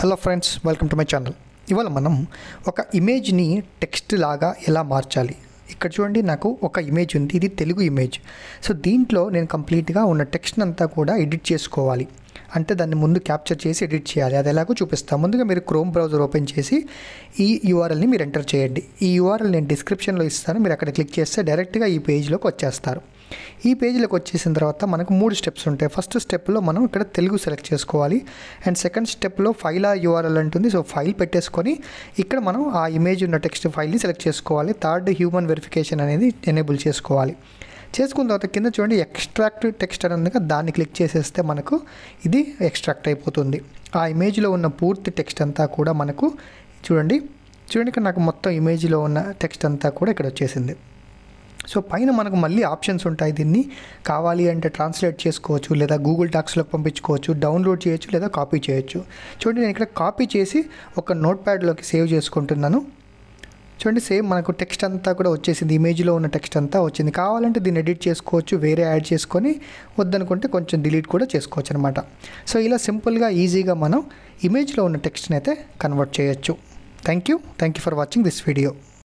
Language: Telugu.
hello friends welcome to my channel इवाल मनम ఒక ఇమేజ్ ని టెక్స్ట్ లాగా ఎలా మార్చాలి ఇక్కడ చూడండి నాకు ఒక ఇమేజ్ ఉంది ఇది తెలుగు ఇమేజ్ సో దీంట్లో నేను కంప్లీట్ గా ఉన్న టెక్స్ట్ అంతా కూడా ఎడిట్ చేసుకోవాలి అంటే దాన్ని ముందు క్యాప్చర్ చేసి ఎడిట్ చేయాలి అది ఎలాగో చూపిస్తాను ముందుగా మీరు క్రోమ్ బ్రౌజర్ ఓపెన్ చేసి ఈ URL ని మీరు ఎంటర్ చేయండి ఈ URL నేను డిస్క్రిప్షన్ లో ఇస్తాను మీరు అక్కడ క్లిక్ చేస్తే డైరెక్ట్ గా ఈ పేజ్ లోకి వచ్చేస్తారు ఈ పేజ్ లోకి వచ్చేసిన తర్వాత మనకు మూడు స్టెప్స్ ఉంటాయి ఫస్ట్ స్టెప్ లో మనం ఇక్కడ తెలుగు సెలెక్ట్ చేసుకోవాలి అండ్ సెకండ్ స్టెప్ లో ఫైల్ URL ఉంటుంది సో ఫైల్ పెట్టేసుకొని ఇక్కడ మనం ఆ ఇమేజ్ ఉన్న టెక్స్ట్ ఫైల్ ని సెలెక్ట్ చేసుకోవాలి థర్డ్ హ్యూమన్ వెరిఫికేషన్ అనేది ఎనేబుల్ చేసుకోవాలి చేసుకున్న తర్వాత కింద చూడండి ఎక్స్ట్రాక్ట్ టెక్స్ట్ అన్నది కదా దాన్ని క్లిక్ చేసేస్తే మనకు ఇది ఎక్స్ట్రాక్ట్ అయిపోతుంది ఆ ఇమేజ్ లో ఉన్న పూర్తి టెక్స్ట్ అంతా కూడా మనకు చూడండి ఇక్కడ నాకు మొత్తం ఇమేజ్ లో ఉన్న టెక్స్ట్ అంతా కూడా ఇక్కడ వచ్చేసింది సో పైన మనకు మళ్ళీ ఆప్షన్స్ ఉంటాయి దీన్ని కావాలి అంటే ట్రాన్స్లేట్ చేసుకోవచ్చు లేదా గూగుల్ డాక్స్ లోకి పంపించుకోవచ్చు డౌన్లోడ్ చేయొచ్చు లేదా కాపీ చేయొచ్చు చూడండి నేను ఇక్కడ కాపీ చేసి ఒక నోట్‌ప్యాడ్ లోకి సేవ్ చేసుకుంటున్నాను చూడండి సేమ్ మనకు టెక్స్ట్ అంతా కూడా వచ్చేసింది ఇమేజ్ లో ఉన్న టెక్స్ట్ అంతా వచ్చింది కావాలంటే దీన్ని ఎడిట్ చేసుకోవచ్చు వేరే యాడ్ చేసుకొని వద్దనుకుంటే కొంచెం డిలీట్ కూడా చేసుకోవచ్చు అన్నమాట సో ఇలా సింపుల్ గా ఈజీగా మనం ఇమేజ్ లో ఉన్న టెక్స్ట్ ని అయితే కన్వర్ట్ చేయొచ్చు thank you for watching this video